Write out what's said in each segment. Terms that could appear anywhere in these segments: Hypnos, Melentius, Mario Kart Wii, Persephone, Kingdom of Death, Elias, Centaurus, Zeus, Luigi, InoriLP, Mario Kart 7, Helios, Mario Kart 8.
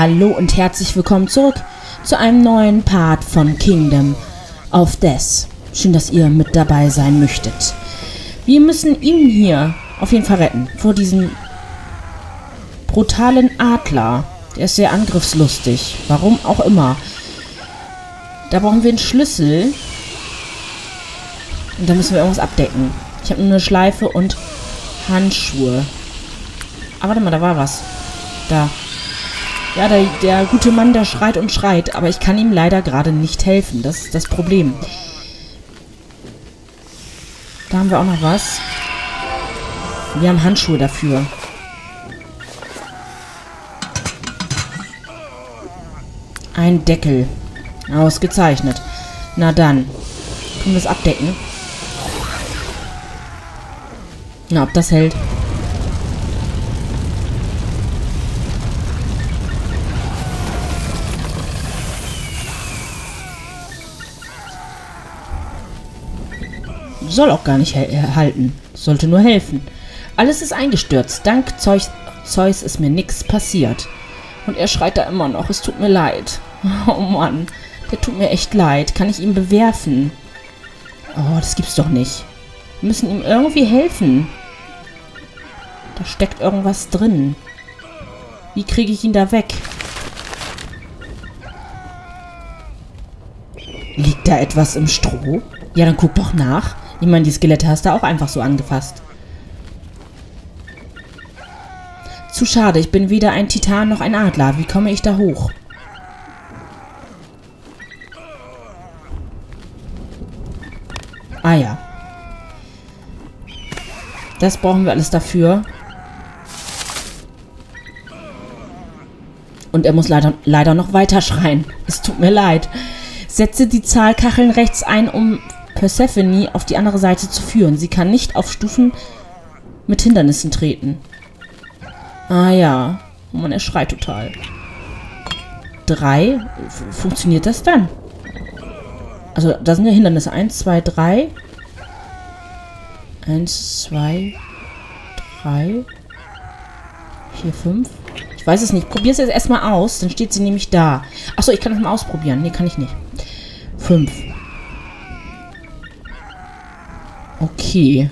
Hallo und herzlich willkommen zurück zu einem neuen Part von Kingdom of Death. Schön, dass ihr mit dabei sein möchtet. Wir müssen ihn hier auf jeden Fall retten vor diesem brutalen Adler. Der ist sehr angriffslustig, warum auch immer. Da brauchen wir einen Schlüssel und da müssen wir irgendwas abdecken. Ich habe nur eine Schleife und Handschuhe. Ah, warte mal, da war was. Da. Ja, der gute Mann, der schreit und schreit, aber ich kann ihm leider gerade nicht helfen. Das ist das Problem. Da haben wir auch noch was. Wir haben Handschuhe dafür. Ein Deckel. Ausgezeichnet. Na dann. Können wir es abdecken? Na, ob das hält. Soll auch gar nicht halten. Sollte nur helfen. Alles ist eingestürzt. Dank Zeus ist mir nichts passiert. Und er schreit da immer noch. Es tut mir leid. Oh Mann. Der tut mir echt leid. Kann ich ihn bewerfen? Oh, das gibt's doch nicht. Wir müssen ihm irgendwie helfen. Da steckt irgendwas drin. Wie kriege ich ihn da weg? Liegt da etwas im Stroh? Ja, dann guck doch nach. Ich meine, die Skelette hast du auch einfach so angefasst. Zu schade, ich bin weder ein Titan noch ein Adler. Wie komme ich da hoch? Ah ja. Das brauchen wir alles dafür. Und er muss leider noch weiter schreien. Es tut mir leid. Setze die Zahlkacheln rechts ein, um Persephone auf die andere Seite zu führen. Sie kann nicht auf Stufen mit Hindernissen treten. Ah ja. Oh Mann, er schreit total. 3. Funktioniert das dann? Also, da sind ja Hindernisse. 1, 2, 3. 1, 2, 3. 4, 5. Ich weiß es nicht. Probier es jetzt erstmal aus. Dann steht sie nämlich da. Achso, ich kann das mal ausprobieren. Nee, kann ich nicht. 5. Okay.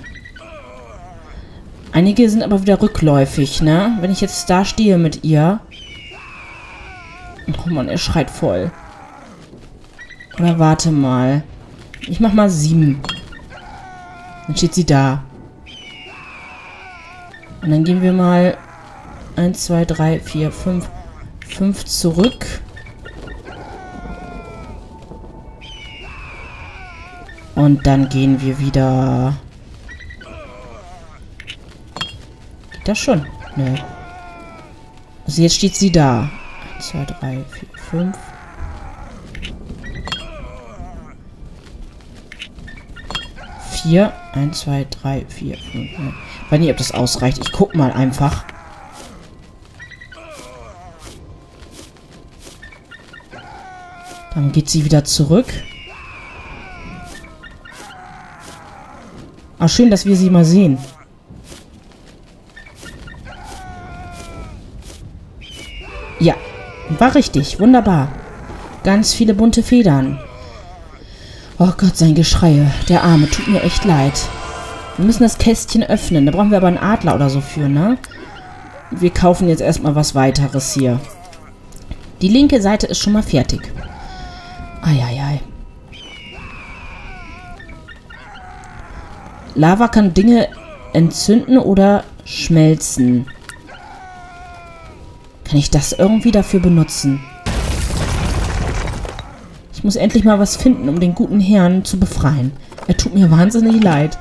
Einige sind aber wieder rückläufig, ne? Wenn ich jetzt da stehe mit ihr. Oh Mann, er schreit voll. Oder warte mal. Ich mach mal 7. Dann steht sie da. Und dann gehen wir mal 1, 2, 3, 4, 5. 5 zurück. Und dann gehen wir wieder... Geht das schon? Nö. Also jetzt steht sie da. 1, 2, 3, 4, 5. Hier. 1, 2, 3, 4, 5. Ich weiß nicht, ob das ausreicht. Ich guck mal einfach. Dann geht sie wieder zurück. Ah, schön, dass wir sie mal sehen. Ja, war richtig. Wunderbar. Ganz viele bunte Federn. Oh Gott, sein Geschreie. Der Arme. Tut mir echt leid. Wir müssen das Kästchen öffnen. Da brauchen wir aber einen Adler oder so für, ne? Wir kaufen jetzt erstmal was weiteres hier. Die linke Seite ist schon mal fertig. Eieiei. Lava kann Dinge entzünden oder schmelzen. Kann ich das irgendwie dafür benutzen? Ich muss endlich mal was finden, um den guten Herrn zu befreien. Er tut mir wahnsinnig leid.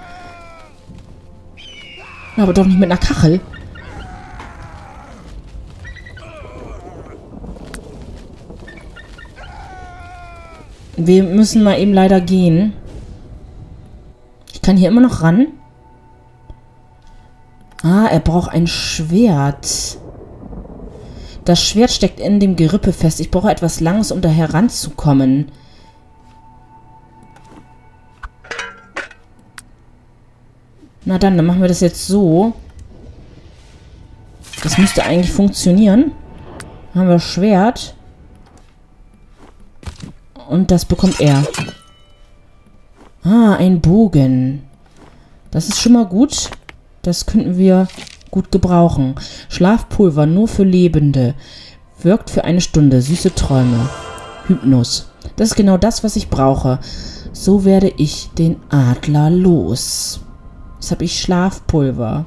Aber doch nicht mit einer Kachel. Wir müssen mal eben leider gehen. Kann hier immer noch ran? Ah, er braucht ein Schwert. Das Schwert steckt in dem Gerippe fest. Ich brauche etwas Langes, um da heranzukommen. Na dann machen wir das jetzt so. Das müsste eigentlich funktionieren. Dann haben wir Schwert. Und das bekommt er. Ah, ein Bogen. Das ist schon mal gut. Das könnten wir gut gebrauchen. Schlafpulver, nur für Lebende. Wirkt für eine Stunde. Süße Träume. Hypnos. Das ist genau das, was ich brauche. So werde ich den Adler los. Jetzt habe ich Schlafpulver.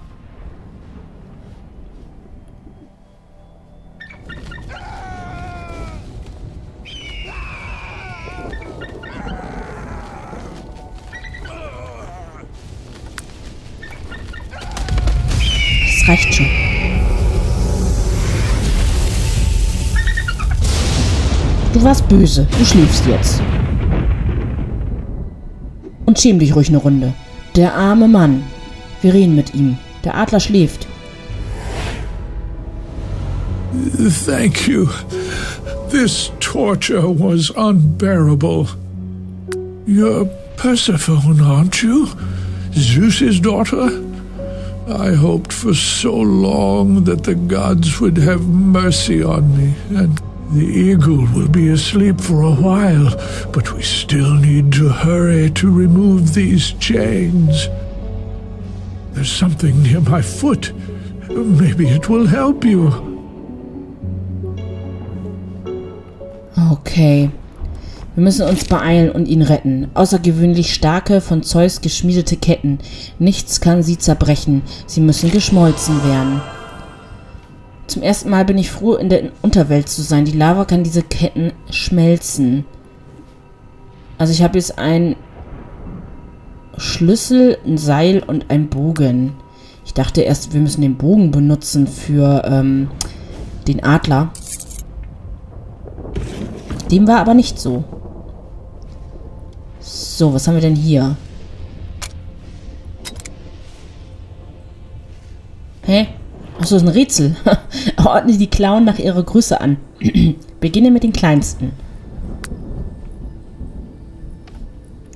Das reicht schon. Du warst böse. Du schläfst jetzt. Und schäm dich ruhig eine Runde. Der arme Mann. Wir reden mit ihm. Der Adler schläft. Thank you. This torture was unbearable. You're Persephone, aren't you? Zeus's daughter? I hoped for so long that the gods would have mercy on me, and the eagle will be asleep for a while, but we still need to hurry to remove these chains. There's something near my foot. Maybe it will help you. Okay. Wir müssen uns beeilen und ihn retten. Außergewöhnlich starke, von Zeus geschmiedete Ketten. Nichts kann sie zerbrechen. Sie müssen geschmolzen werden. Zum ersten Mal bin ich froh, in der Unterwelt zu sein. Die Lava kann diese Ketten schmelzen. Also ich habe jetzt einen Schlüssel, ein Seil und einen Bogen. Ich dachte erst, wir müssen den Bogen benutzen für den Adler. Dem war aber nicht so. So, was haben wir denn hier? Hä? Achso, das ist ein Rätsel. Ordne die Klauen nach ihrer Größe an. Beginne mit den kleinsten.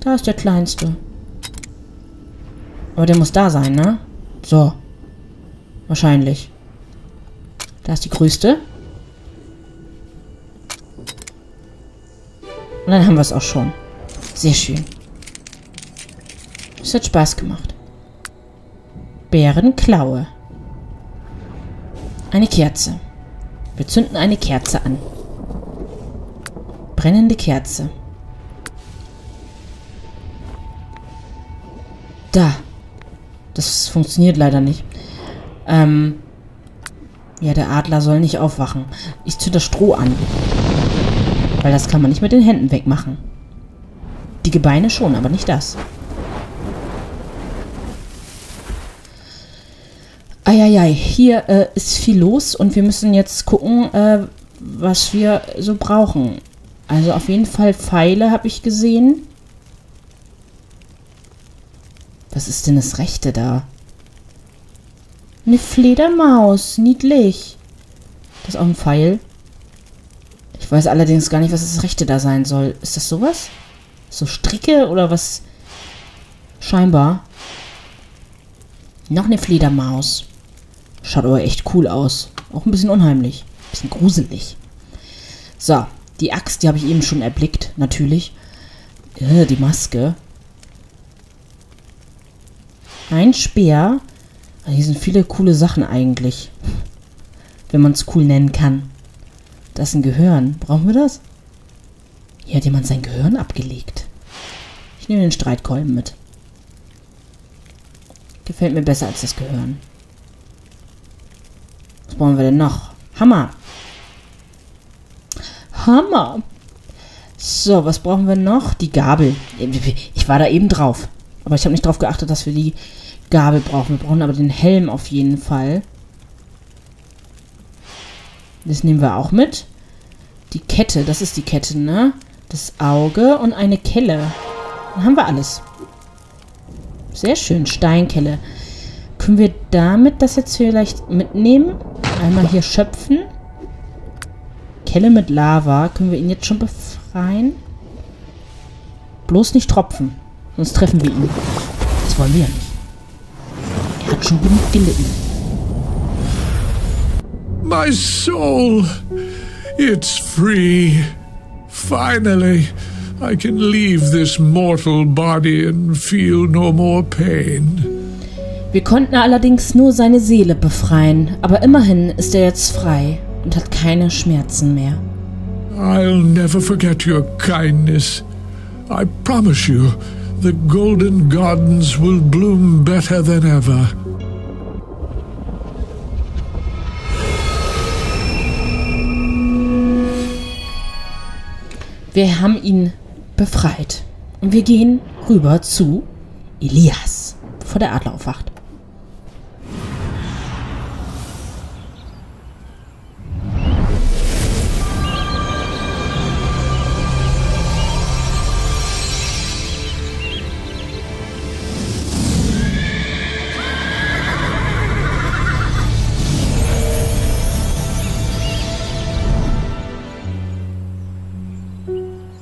Da ist der kleinste. Aber der muss da sein, ne? So. Wahrscheinlich. Da ist die größte. Und dann haben wir es auch schon. Sehr schön. Es hat Spaß gemacht. Bärenklaue. Eine Kerze. Wir zünden eine Kerze an. Brennende Kerze. Da. Das funktioniert leider nicht. Ja, der Adler soll nicht aufwachen. Ich zünde das Stroh an. Weil das kann man nicht mit den Händen wegmachen. Die Gebeine schon, aber nicht das. Eieiei, hier ist viel los und wir müssen jetzt gucken, was wir so brauchen. Also auf jeden Fall Pfeile habe ich gesehen. Was ist denn das Rechte da? Eine Fledermaus, niedlich. Das ist auch ein Pfeil. Ich weiß allerdings gar nicht, was das Rechte da sein soll. Ist das sowas? So Stricke oder was? Scheinbar. Noch eine Fledermaus. Schaut aber echt cool aus. Auch ein bisschen unheimlich. Ein bisschen gruselig. So, die Axt, die habe ich eben schon erblickt, natürlich. Die Maske. Ein Speer. Hier sind viele coole Sachen eigentlich. Wenn man es cool nennen kann. Das ist ein Gehirn. Brauchen wir das? Hier hat jemand sein Gehirn abgelegt. Ich nehme den Streitkolben mit. Gefällt mir besser als das Gehirn. Was brauchen wir denn noch? Hammer. Hammer. So, was brauchen wir noch? Die Gabel. Ich war da eben drauf. Aber ich habe nicht drauf geachtet, dass wir die Gabel brauchen. Wir brauchen aber den Helm auf jeden Fall. Das nehmen wir auch mit. Die Kette, das ist die Kette, ne? Das Auge und eine Kelle. Dann haben wir alles. Sehr schön, Steinkelle. Können wir damit das jetzt vielleicht mitnehmen? Einmal hier schöpfen. Kelle mit Lava. Können wir ihn jetzt schon befreien? Bloß nicht tropfen. Sonst treffen wir ihn. Das wollen wir ja nicht. Er hat schon genug gelitten. My soul! It's free. Finally, I can leave this mortal body and feel no more pain. Wir konnten allerdings nur seine Seele befreien, aber immerhin ist er jetzt frei und hat keine Schmerzen mehr. I'll never forget your kindness. I promise you, the golden gardens will bloom better than ever. Wir haben ihn befreit. Und wir gehen rüber zu Elias, bevor der Adler aufwacht.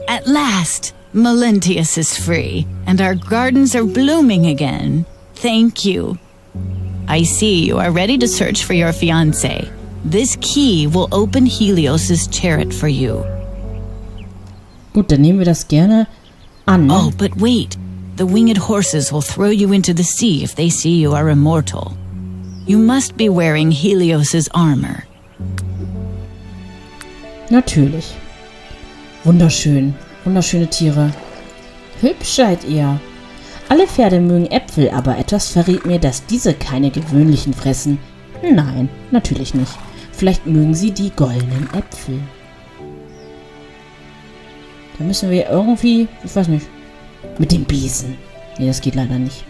At last, Melentius is free, and our gardens are blooming again. Thank you. I see you are ready to search for your fiancé. This key will open Helios' chariot for you. Gut, dann nehmen wir das gerne an. Oh, but wait. The winged horses will throw you into the sea if they see you are immortal. You must be wearing Helios' armor. Natürlich. Wunderschön. Wunderschöne Tiere. Hübsch seid ihr. Alle Pferde mögen Äpfel, aber etwas verrät mir, dass diese keine gewöhnlichen fressen. Nein, natürlich nicht. Vielleicht mögen sie die goldenen Äpfel. Da müssen wir irgendwie, ich weiß nicht, mit dem Besen. Nee, das geht leider nicht.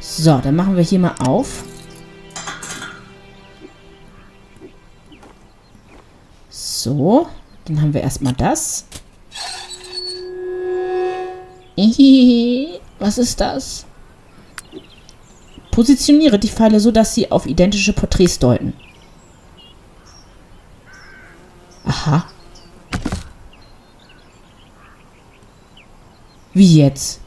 So, dann machen wir hier mal auf. So. Dann haben wir erstmal das. Was ist das? Positioniere die Pfeile so, dass sie auf identische Porträts deuten. Aha. Wie jetzt?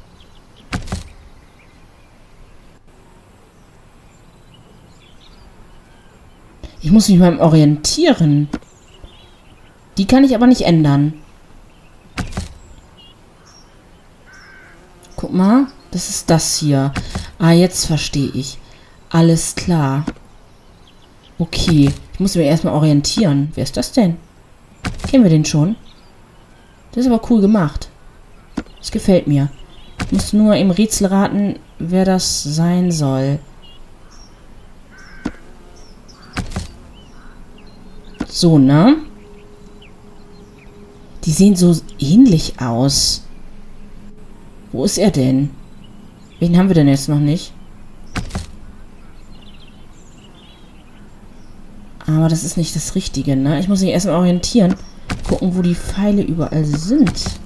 Ich muss mich mal orientieren. Die kann ich aber nicht ändern. Guck mal, das ist das hier. Ah, jetzt verstehe ich. Alles klar. Okay, ich muss mich erstmal orientieren. Wer ist das denn? Kennen wir den schon? Das ist aber cool gemacht. Das gefällt mir. Ich muss nur im Rätsel raten, wer das sein soll. So, ne? Die sehen so ähnlich aus. Wo ist er denn? Wen haben wir denn jetzt noch nicht? Aber das ist nicht das Richtige, ne? Ich muss mich erstmal orientieren. Gucken, wo die Pfeile überall sind.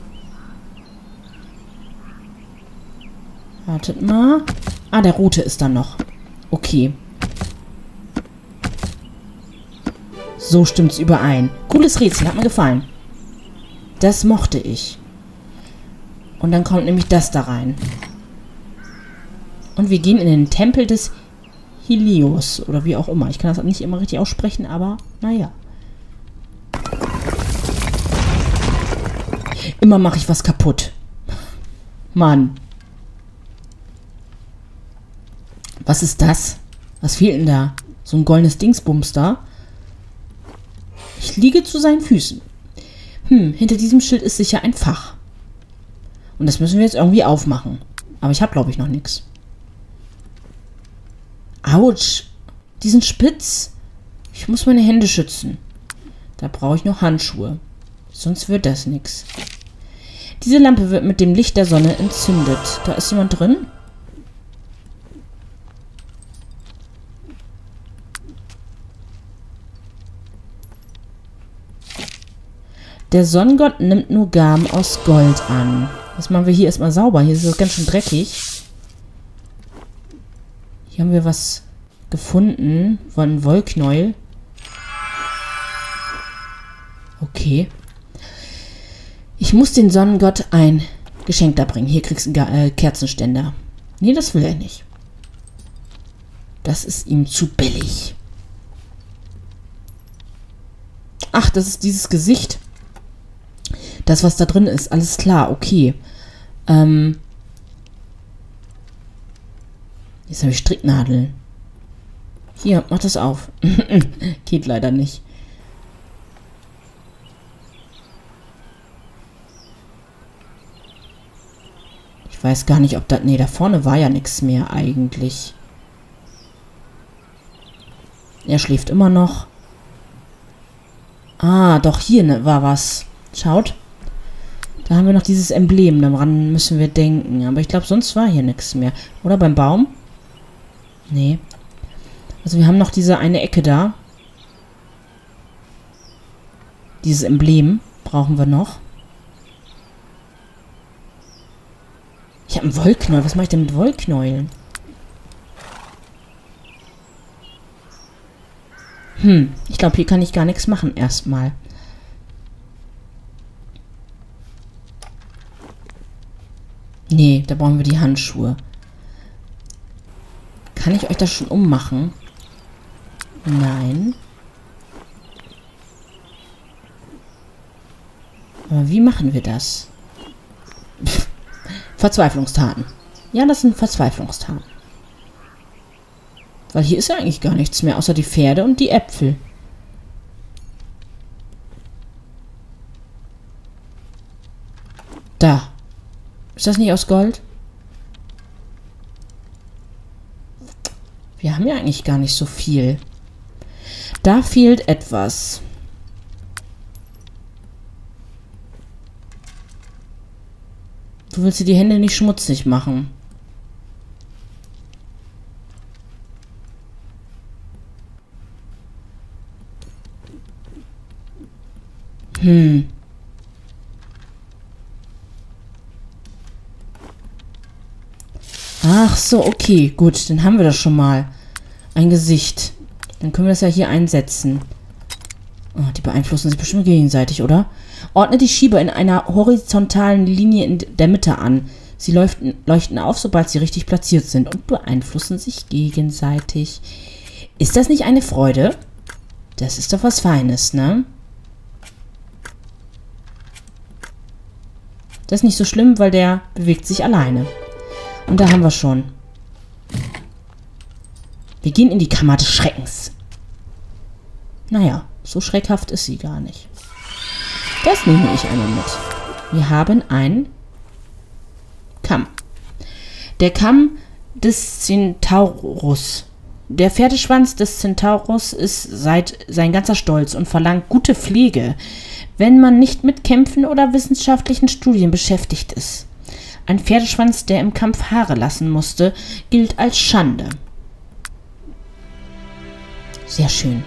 Wartet mal. Ah, der rote ist da noch. Okay. So stimmt's überein. Cooles Rätsel, hat mir gefallen. Das mochte ich. Und dann kommt nämlich das da rein. Und wir gehen in den Tempel des Helios. Oder wie auch immer. Ich kann das nicht immer richtig aussprechen, aber naja. Immer mache ich was kaputt. Mann. Was ist das? Was fehlt denn da? So ein goldenes Dingsbums da. Ich liege zu seinen Füßen. Hinter diesem Schild ist sicher ein Fach. Und das müssen wir jetzt irgendwie aufmachen. Aber ich habe, glaube ich, noch nichts. Autsch! Die sind spitz! Ich muss meine Hände schützen. Da brauche ich noch Handschuhe. Sonst wird das nichts. Diese Lampe wird mit dem Licht der Sonne entzündet. Da ist jemand drin? Der Sonnengott nimmt nur Gaben aus Gold an. Das machen wir hier erstmal sauber. Hier ist es ganz schön dreckig. Hier haben wir was gefunden von Wollknäuel. Okay. Ich muss den Sonnengott ein Geschenk da bringen. Hier kriegst du einen Kerzenständer. Nee, das will er nicht. Das ist ihm zu billig. Ach, das ist dieses Gesicht. Das, was da drin ist. Alles klar, okay. Jetzt habe ich Stricknadeln. Hier, mach das auf. Geht leider nicht. Ich weiß gar nicht, ob da... Ne, da vorne war ja nichts mehr eigentlich. Er schläft immer noch. Ah, doch, hier war was. Schaut. Da haben wir noch dieses Emblem. Daran müssen wir denken. Aber ich glaube, sonst war hier nichts mehr. Oder beim Baum? Nee. Also wir haben noch diese eine Ecke da. Dieses Emblem brauchen wir noch. Ich habe einen Wollknäuel. Was mache ich denn mit Wollknäueln? Ich glaube, hier kann ich gar nichts machen erstmal. Nee, da brauchen wir die Handschuhe. Kann ich euch das schon ummachen? Nein. Aber wie machen wir das? Pff, Verzweiflungstaten. Ja, das sind Verzweiflungstaten. Weil hier ist ja eigentlich gar nichts mehr, außer die Pferde und die Äpfel. Da. Ist das nicht aus Gold? Wir haben ja eigentlich gar nicht so viel. Da fehlt etwas. Du willst dir die Hände nicht schmutzig machen. Ach so, okay, gut, dann haben wir das schon mal. Ein Gesicht. Dann können wir das ja hier einsetzen. Oh, die beeinflussen sich bestimmt gegenseitig, oder? Ordne die Schieber in einer horizontalen Linie in der Mitte an. Sie leuchten auf, sobald sie richtig platziert sind und beeinflussen sich gegenseitig. Ist das nicht eine Freude? Das ist doch was Feines, ne? Das ist nicht so schlimm, weil der bewegt sich alleine. Und da haben wir schon. Wir gehen in die Kammer des Schreckens. Naja, so schreckhaft ist sie gar nicht. Das nehme ich einmal mit. Wir haben einen Kamm. Der Kamm des Centaurus. Der Pferdeschwanz des Centaurus ist sein ganzer Stolz und verlangt gute Pflege, wenn man nicht mit Kämpfen oder wissenschaftlichen Studien beschäftigt ist. Ein Pferdeschwanz, der im Kampf Haare lassen musste, gilt als Schande. Sehr schön.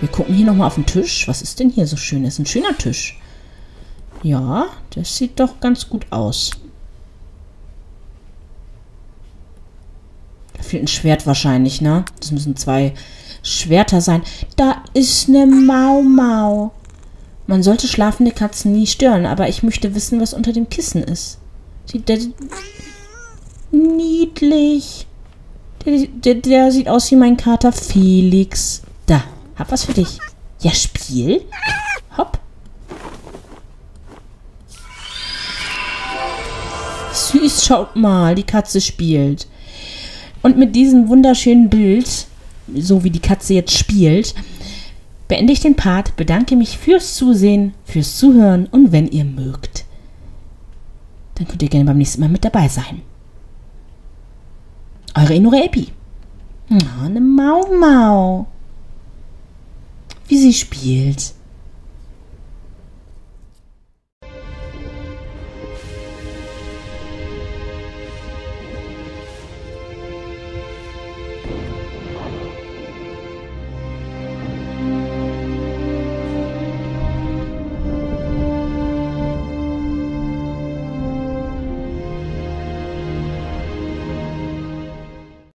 Wir gucken hier nochmal auf den Tisch. Was ist denn hier so schön? Das ist ein schöner Tisch. Ja, das sieht doch ganz gut aus. Da fehlt ein Schwert wahrscheinlich, ne? Das müssen 2 Schwerter sein. Da ist eine Mau-Mau. Man sollte schlafende Katzen nie stören, aber ich möchte wissen, was unter dem Kissen ist. Der niedlich. Der sieht aus wie mein Kater Felix. Da, hab was für dich. Ja, Spiel. Hopp. Süß, schaut mal, die Katze spielt. Und mit diesem wunderschönen Bild, so wie die Katze jetzt spielt, beende ich den Part, bedanke mich fürs Zusehen, fürs Zuhören und wenn ihr mögt, dann könnt ihr gerne beim nächsten Mal mit dabei sein. Eure InoriLP. Oh, eine Mau-Mau. Wie sie spielt.